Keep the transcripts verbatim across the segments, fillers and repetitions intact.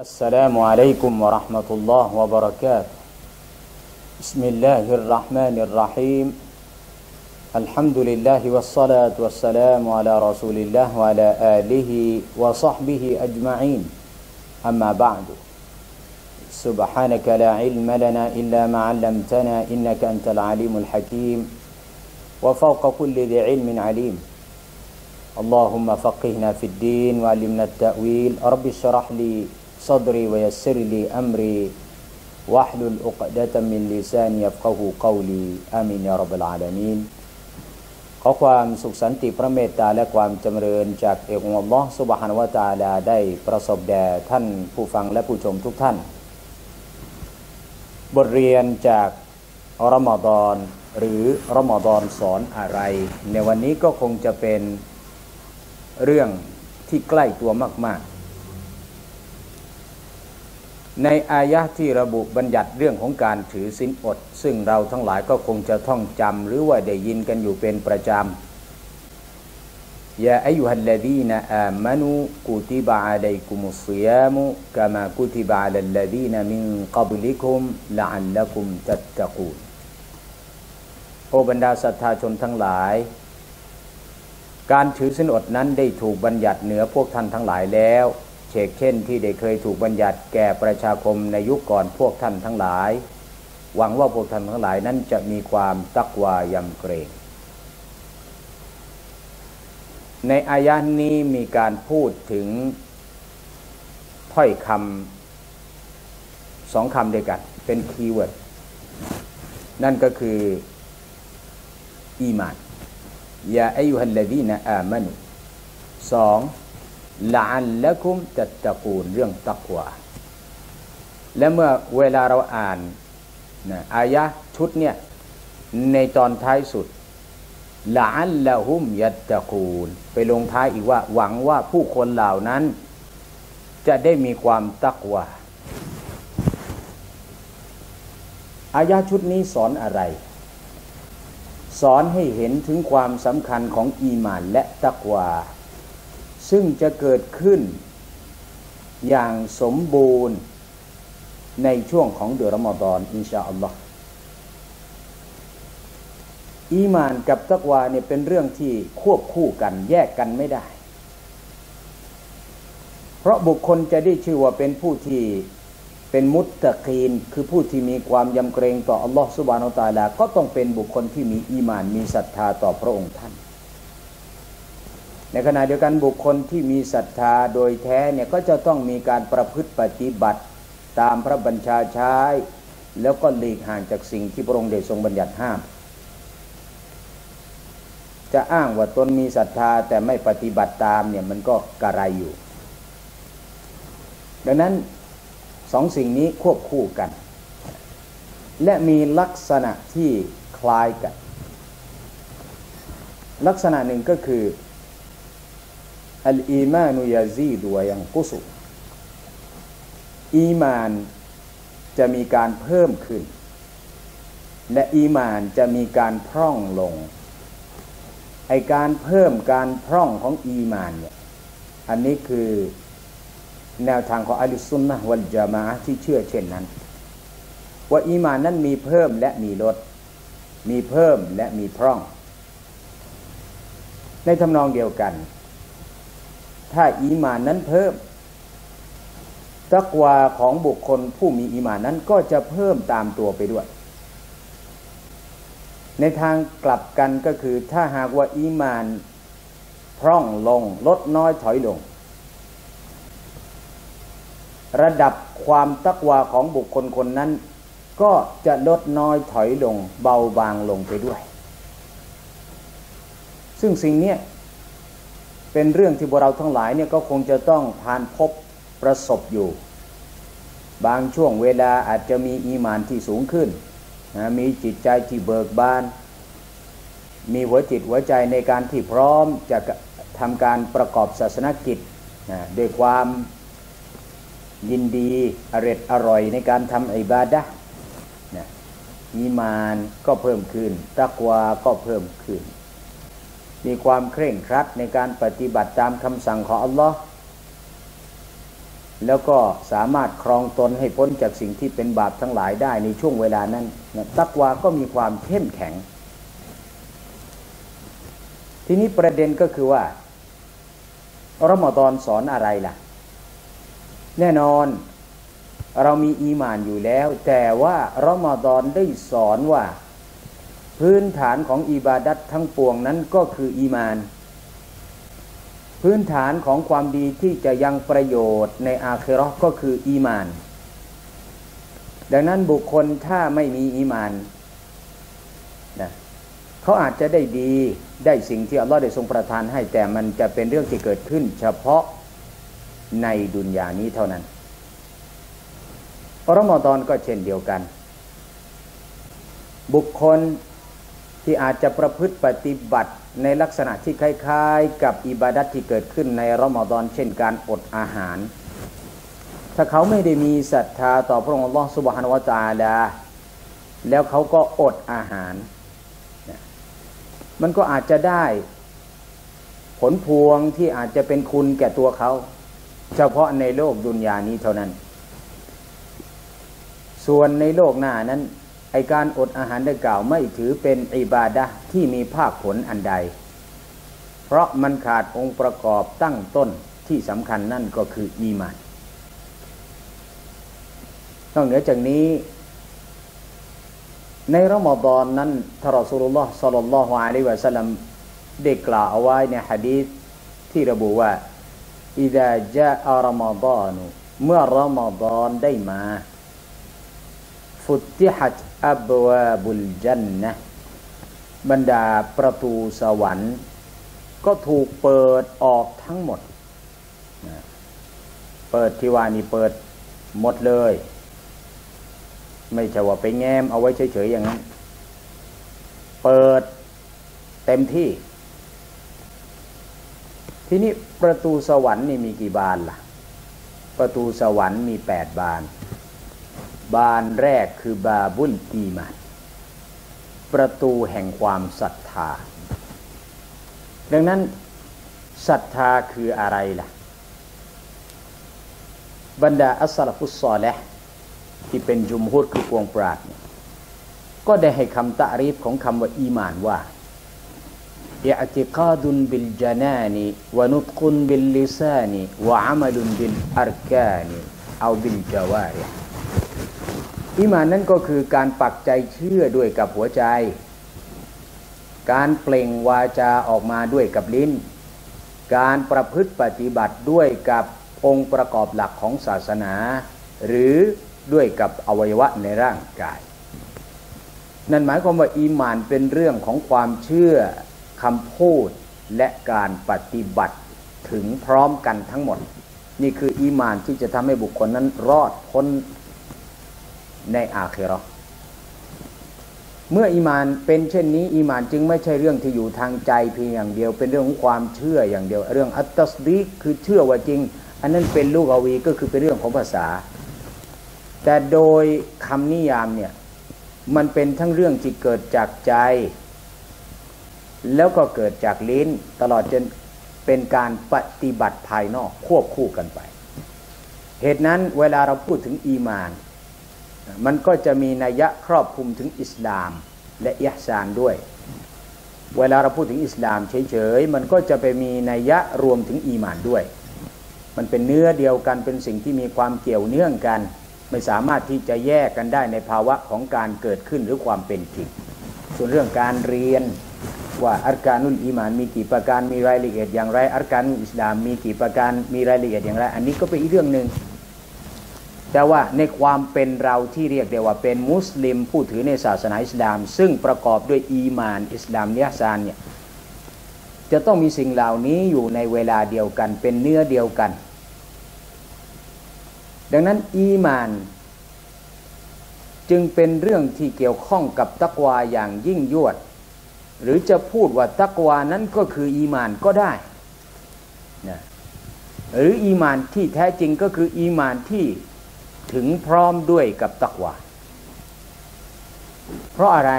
السلام عليكم ورحمة الله وبركاته بسم الله الرحمن الرحيم الحمد لله والصلاة والسلام على رسول الله وعلى آله وصحبه أجمعين أما بعد سبحانك لا علم لنا إلا ما علمتنا إنك أنت العليم الحكيم وفوق كل ذي علم عليم اللهم فقهنا في الدين وعلمنا التأويل رب اشرح لي صدري ويسر لي أمري واحلل عقدة من لساني يفقهوا قولي آمين يا رب العالمين ขอความสุขสันติพระเมตตาและความจำเริญจากเอกองค์อัลลอฮฺซุบฮานะฮูวะตะอาลาได้ประสบแด่ท่านผู้ฟังและผู้ชมทุกท่านบทเรียนจากรอมฎอนหรือรอมฎอนสอนอะไรในวันนี้ก็คงจะเป็นเรื่องที่ใกล้ตัวมากๆในอายะห์ที่ระบุบัญญัติเรื่องของการถือศีลอดซึ่งเราทั้งหลายก็คงจะท่องจำหรือว่าได้ยินกันอยู่เป็นประจำยาอัยยูฮัลลซีนะอามานูกุติบะอะลัยกุมุศศิยามุกะมากุติบะอะลัลลซีนะมินกับลิกุมละอัลละกุมตัตตะกูนโอบรรดาศรัทธาชนทั้งหลายการถือศีลอดนั้นได้ถูกบัญญัติเหนือพวกท่านทั้งหลายแล้วเฉกเช่นที่ได้เคยถูกบัญญัติแก่ประชาคมในยุคก่อนพวกท่านทั้งหลายหวังว่าพวกท่านทั้งหลายนั้นจะมีความตักวายำเกรงในอายะนี้มีการพูดถึงถ้อยคำสองคำด้วยกันเป็นคีย์เวิร์ดนั่นก็คืออีมานยาอัยยูฮัลลซีนะอามานูสองละอัลละกุมตัตตะกูนเรื่องตักวาและเมื่อเวลาเราอ่านนะอายะชุดเนี่ยในตอนท้ายสุดละอัลละฮุมยัตตะกูนไปลงท้ายอีกว่าหวังว่าผู้คนเหล่านั้นจะได้มีความตักวาอายะชุดนี้สอนอะไรสอนให้เห็นถึงความสำคัญของอีหม่านและตักวาซึ่งจะเกิดขึ้นอย่างสมบูรณ์ในช่วงของเดือนรอมฎอนอินชาอัลลอฮ์อีหม่านกับตักวาเนี่ยเป็นเรื่องที่ควบคู่กันแยกกันไม่ได้เพราะบุคคลจะได้ชื่อว่าเป็นผู้ที่เป็นมุตตะกีนคือผู้ที่มีความยำเกรงต่ออัลลอฮฺซุบฮานะฮูวะตะอาลาก็ต้องเป็นบุคคลที่มีอีหม่านมีศรัทธาต่อพระองค์ท่านในขณะเดียวกันบุคคลที่มีศรัทธาโดยแท้เนี่ยก็จะต้องมีการประพฤติปฏิบัติตามพระบัญชาใช้แล้วก็หลีกห่างจากสิ่งที่พระองค์ได้ทรงบัญญัติห้ามจะอ้างว่าตนมีศรัทธาแต่ไม่ปฏิบัติตามเนี่ยมันก็กระไรอยู่ดังนั้นสองสิ่งนี้ควบคู่กันและมีลักษณะที่คล้ายกันลักษณะหนึ่งก็คืออัลอีมานุยาซีดุวะยันกุซุอีมานจะมีการเพิ่มขึ้นและอีมานจะมีการพร่องลงไอการเพิ่มการพร่องของอีมานเนี่ยอันนี้คือแนวทางของอัลซุนนะฮ์วัลญะมาอะฮ์ที่เชื่อเช่นนั้นว่าอีมานนั้นมีเพิ่มและมีลดมีเพิ่มและมีพร่องในทำนองเดียวกันถ้าอีมานนั้นเพิ่มตักวาของบุคคลผู้มีอีมานนั้นก็จะเพิ่มตามตัวไปด้วยในทางกลับกันก็คือถ้าหากว่าอีมานพร่องลงลดน้อยถอยลงระดับความตักวาของบุคคลคนนั้นก็จะลดน้อยถอยลงเบาบางลงไปด้วยซึ่งสิ่งนี้เป็นเรื่องที่พวกเราทั้งหลายเนี่ยก็คงจะต้องผ่านพบประสบอยู่บางช่วงเวลาอาจจะมีอีหม่านที่สูงขึ้นนะมีจิตใจที่เบิกบานมีหัวจิตหัวใจในการที่พร้อมจะทำการประกอบศาสนกิจนะด้วยความยินดีอร่อยอร่อยในการทำอิบาดะห์นะอีมานก็เพิ่มขึ้นตักวาก็เพิ่มขึ้นมีความเคร่งครัดในการปฏิบัติตามคำสั่งของอัลลอฮ์ แล้วก็สามารถครองตนให้พ้นจากสิ่งที่เป็นบาปทั้งหลายได้ในช่วงเวลานั้นตักวาก็มีความเข้มแข็งทีนี้ประเด็นก็คือว่ารอมฎอนสอนอะไรล่ะแน่นอนเรามีอีหม่านอยู่แล้วแต่ว่ารอมฎอนได้สอนว่าพื้นฐานของอิบาดัตทั้งปวงนั้นก็คืออีหม่านพื้นฐานของความดีที่จะยังประโยชน์ในอาคิเราะห์ก็คืออีหม่านดังนั้นบุคคลถ้าไม่มีอีหม่านนะเขาอาจจะได้ดีได้สิ่งที่อัลลอฮ์ได้ทรงประทานให้แต่มันจะเป็นเรื่องที่เกิดขึ้นเฉพาะในดุนยานี้เท่านั้นรอมฎอนก็เช่นเดียวกันบุคคลที่อาจจะประพฤติปฏิบัติในลักษณะที่คล้ายๆกับอิบาดัตที่เกิดขึ้นในรอมฎอนเช่นการอดอาหารถ้าเขาไม่ได้มีศรัทธาต่อพระองค์อัลลอฮ์ซุบฮานะฮูวะตะอาลาแล้วเขาก็อดอาหารมันก็อาจจะได้ผลพวงที่อาจจะเป็นคุณแก่ตัวเขาเฉพาะในโลกดุนยานี้เท่านั้นส่วนในโลกหน้านั้นไอการอดอาหารดังกล่าวไม่ถือเป็นอิบาดะห์ที่มีภาคผลอันใดเพราะมันขาดองค์ประกอบตั้งต้นที่สำคัญนั่นก็คืออีหม่านนอกเหนือจากนี้ในรอมฎอนนั้นท่านรอซูลุลลอฮ์ศ็อลลัลลอฮุอะลัยฮิวะซัลลัมได้กล่าวเอาไว้ในหะดีษที่ระบุว่าอิซาจาอะรอมฎอนเมื่อรอมฎอนได้มาฟุตติฮัตอับวาบุลญันนะห์บรรดาประตูสวรรค์ก็ถูกเปิดออกทั้งหมดเปิดที่ว่านี่เปิดหมดเลยไม่ใช่ว่าไปแง้มเอาไว้เฉยๆอย่างนั้นเปิดเต็มที่ทีนี้ประตูสวรรค์นี่มีกี่บานล่ะประตูสวรรค์มีแปดบานบานแรกคือบาบุลอีมานประตูแห่งความศรัทธาดังนั้นศรัทธาคืออะไรล่ะบรรดาอัสซะลฟุศศอลิหที่เป็นจุมฮุดคือปวงปราดก็ได้ให้คำตะรีฟของคำว่าอีหม่านว่าอิอ์ติกาดุนบิลญะนานิวะนุตกุนบิลลิซานิวะอะมัลุนบิลอัรกานิเอาบิลญะวาริห์อีหม่านนั้นก็คือการปักใจเชื่อด้วยกับหัวใจการเปล่งวาจาออกมาด้วยกับลิ้นการประพฤติปฏิบัติด้วยกับองค์ประกอบหลักของศาสนาหรือด้วยกับอวัยวะในร่างกายนั่นหมายความว่าอีหม่านเป็นเรื่องของความเชื่อคำพูดและการปฏิบัติถึงพร้อมกันทั้งหมดนี่คืออีหม่านที่จะทำให้บุคคลนั้นรอดพ้นในอาคิเราะห์เมื่ออีหม่านเป็นเช่นนี้อีหม่านจึงไม่ใช่เรื่องที่อยู่ทางใจเพียงอย่างเดียวเป็นเรื่องของความเชื่ออย่างเดียวเรื่องอัตตัสดีกคือเชื่อว่าจริงอันนั้นเป็นลุกะวีก็คือเป็นเรื่องของภาษาแต่โดยคำนิยามเนี่ยมันเป็นทั้งเรื่องที่เกิดจากใจแล้วก็เกิดจากลิ้นตลอดจนเป็นการปฏิบัติภายนอกควบคู่กันไปเหตุนั้นเวลาเราพูดถึงอีหม่านมันก็จะมีนัยยะครอบคลุมถึงอิสลามและอิห์ซานด้วยเวลาเราพูดถึงอิสลามเฉยๆมันก็จะไปมีนัยยะรวมถึงอีหม่านด้วยมันเป็นเนื้อเดียวกันเป็นสิ่งที่มีความเกี่ยวเนื่องกันไม่สามารถที่จะแยกกันได้ในภาวะของการเกิดขึ้นหรือความเป็นจริงส่วนเรื่องการเรียนว่าอัรกานุลอีหม่านมีกี่ประการมีรายละเอียดอย่างไรอัรกานุลอิสลามมีกี่ประการมีรายละเอียดอย่างไรอันนี้ก็เป็นอีกเรื่องหนึ่งแต่ว่าในความเป็นเราที่เรียกได้ว่าเป็นมุสลิมผู้ถือในศาสนาอิสลามซึ่งประกอบด้วยอีหม่านอิสลามและอิห์ซานเนี่ยจะต้องมีสิ่งเหล่านี้อยู่ในเวลาเดียวกันเป็นเนื้อเดียวกันดังนั้นอีหม่านจึงเป็นเรื่องที่เกี่ยวข้องกับตักวาอย่างยิ่งยวดหรือจะพูดว่าตักวานั้นก็คืออีหม่านก็ได้นะหรืออีหม่านที่แท้จริงก็คืออีหม่านที่ถึงพร้อมด้วยกับตักวาเพราะอะไร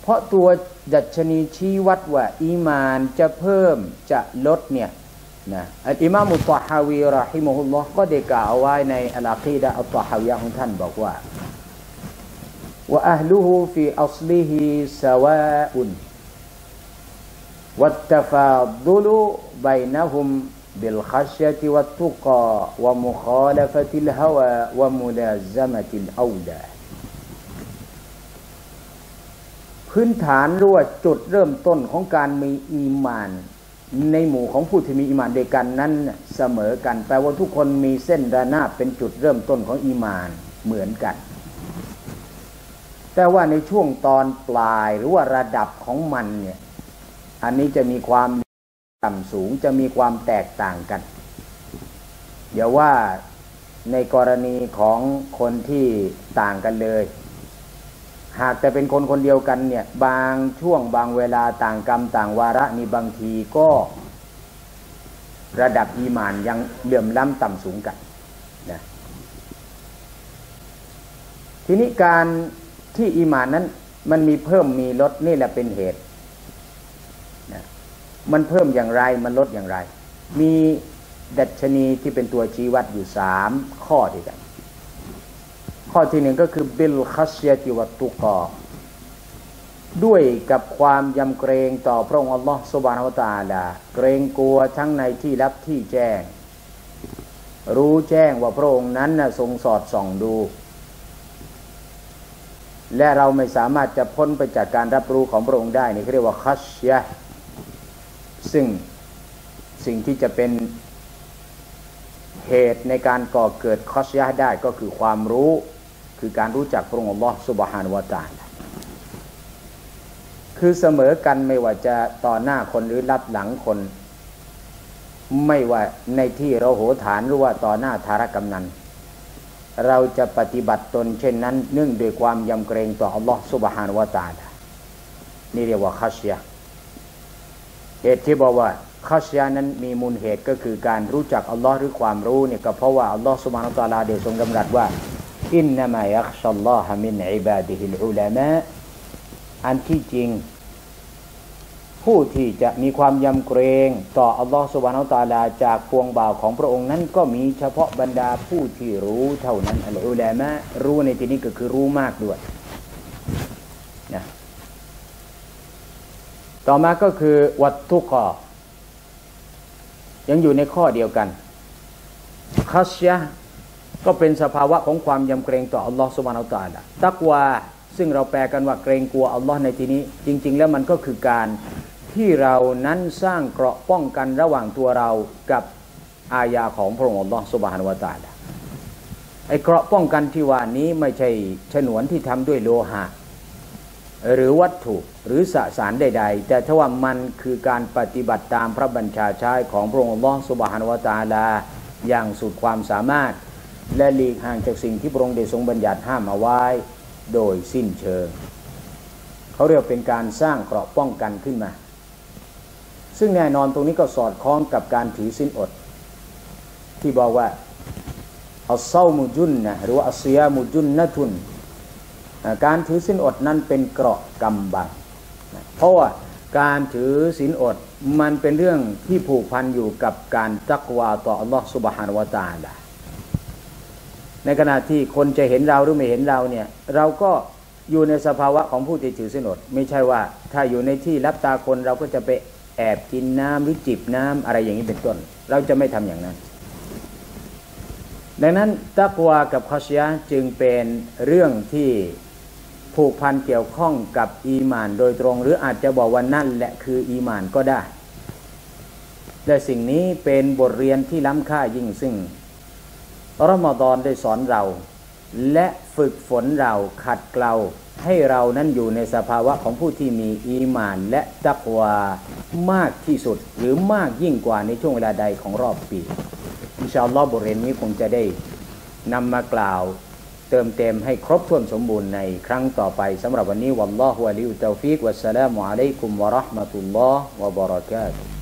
เพราะตัวดัชนีชี้วัดว่าอีหม่านจะเพิ่มจะลดเนี่ย นะอิมามอัตตะฮาวีรอฮิมะฮุลลอฮ์ก็ได้กล่าวไว้ในอัลอะกีดะห์อัตตะฮาวียะห์ของท่านบอกว่าวะอะห์ลุฮูฟีอัศลิฮิซะวาอุนวัตตะฟาดุลุบัยนะฮุมบิลคัชยะติวัตตุกาวะมุคอละฟะติลฮะวาวะมุลาซะมะติลเอาดาพื้นฐานหรือว่าจุดเริ่มต้นของการมีอีหม่านในหมู่ของผู้ที่มีอีหม่านด้วยกันนั้นเสมอกันแปลว่าทุกคนมีเส้นระนาบเป็นจุดเริ่มต้นของอีหม่านเหมือนกันแต่ว่าในช่วงตอนปลายหรือว่าระดับของมันเนี่ยอันนี้จะมีความต่ำสูงจะมีความแตกต่างกันอย่าว่าในกรณีของคนที่ต่างกันเลยหากแต่เป็นคนคนเดียวกันเนี่ยบางช่วงบางเวลาต่างกรรมต่างวาระนี่บางทีก็ระดับอีหม่านยังเหลื่อมล้ำต่ำสูงกันนะทีนี้การที่อีหม่านนั้นมันมีเพิ่มมีลดนี่แหละเป็นเหตุนะมันเพิ่มอย่างไรมันลดอย่างไรมีดัชนีที่เป็นตัวชี้วัดอยู่สามข้อด้วยกันข้อที่หนึ่งก็คือบิลคัชยะติวัตตุกอด้วยกับความยำเกรงต่อพระองค์อัลลอฮฺซุบฮานะฮูวะตะอาลาเกรงกลัวทั้งในที่ลับที่แจ้งรู้แจ้งว่าพระองค์นั้นนะทรงสอดส่องดูและเราไม่สามารถจะพ้นไปจากการรับรู้ของพระองค์ได้นี่เรียกว่าคัชยะซึ่งสิ่งที่จะเป็นเหตุในการก่อเกิดคัชยะได้ก็คือความรู้คือการรู้จักพระองค์อัลลอฮฺซุบฮานะฮูวะตะอาลาคือเสมอกันไม่ว่าจะต่อหน้าคนหรือลับหลังคนไม่ว่าในที่เราโหฐานหรือว่าต่อหน้าธารกำนันเราจะปฏิบัติตนเช่นนั้นเนื่องด้วยความยำเกรงต่ออัลลอฮฺซุบฮานะฮูวะตะอาลานี่เรียกว่าคัชยะเหตุที่บอกว่าคัชยะนั้นมีมูลเหตุก็คือการรู้จักอัลลอฮ์หรือความรู้เนี่ยก็เพราะว่าอัลลอฮ์ซุบฮานะฮูวะตะอาลาได้ทรงกำหนดว่าอินนามายักชัลลอฮะมินอิบาดิฮิลอุลามะอันที่จริงผู้ที่จะมีความยำเกรงต่ออัลลอฮ์ซุบฮานะฮูวะตะอาลาจากพวงบ่าวของพระองค์นั้นก็มีเฉพาะบรรดาผู้ที่รู้เท่านั้นอัลอุลามะรู้ในที่นี้ก็คือรู้มากด้วยนะต่อมาก็คือวัตตุกอยังอยู่ในข้อเดียวกันคัชยะก็เป็นสภาวะของความยำเกรงต่ออัลลอฮฺซุบฮานะฮูวะตะอาลาตักวาซึ่งเราแปลกันว่าเกรงกลัวอัลลอฮ์ในที่นี้จริงๆแล้วมันก็คือการที่เรานั้นสร้างเกราะป้องกันระหว่างตัวเรากับอายาของพระองค์อัลลอฮฺซุบฮานะฮูวะตะอาลาไอ้เกราะป้องกันที่ว่านี้ไม่ใช่ฉนวนที่ทำด้วยโลหะหรือวัตถุหรือสสารใดๆแต่ถ้าว่ามันคือการปฏิบัติตามพระบัญชาใช้ของพระองค์อัลลอฮฺซุบฮานะฮูวะตะอาลาอย่างสุดความสามารถและหลีกห่างจากสิ่งที่พระองค์ได้ทรงบัญญัติห้ามเอาไว้โดยสิ้นเชิงเขาเรียกเป็นการสร้างเกราะป้องกันขึ้นมาซึ่งแน่นอนตรงนี้ก็สอดคล้องกับการถือศีลอดที่บอกว่าอัศอมุจุนนะหรือว่าอัศยามุจุนนะทุนการถือศีลอดนั้นเป็นเกราะกำบังเพราะว่าการถือศีลอดมันเป็นเรื่องที่ผูกพันอยู่กับการตักวาต่ออัลลอฮฺซุบฮานะฮูวะตะอาลาในขณะที่คนจะเห็นเราหรือไม่เห็นเราเนี่ยเราก็อยู่ในสภาวะของผู้ที่ถือศีลอดไม่ใช่ว่าถ้าอยู่ในที่ลับตาคนเราก็จะไปแอบกินน้ำหรือจิบน้ำอะไรอย่างนี้เป็นต้นเราจะไม่ทำอย่างนั้นดังนั้นตักวากับคัชยะห์จึงเป็นเรื่องที่ผูกพันเกี่ยวข้องกับอีหม่านโดยตรงหรืออาจจะบอกว่านั่นแหละคืออีหม่านก็ได้และสิ่งนี้เป็นบทเรียนที่ล้ำค่ายิ่งซึ่งรอมฎอนได้สอนเราและฝึกฝนเราขัดเกลาให้เรานั้นอยู่ในสภาวะของผู้ที่มีอีหม่านและตักวามากที่สุดหรือมากยิ่งกว่าในช่วงเวลาใดของรอบปีอินชาอัลลอฮ์บทเรียนนี้คงจะได้นำมากล่าวเติมเต็มให้ครบถ้วนสมบูรณ์ในครั้งต่อไปสำหรับวันนี้วัลลอฮุวะลิยุตตอฟิกวัสสลามุอะลัยกุมวะเราะห์มะตุลลอฮ์วะบะเราะกาตุฮ์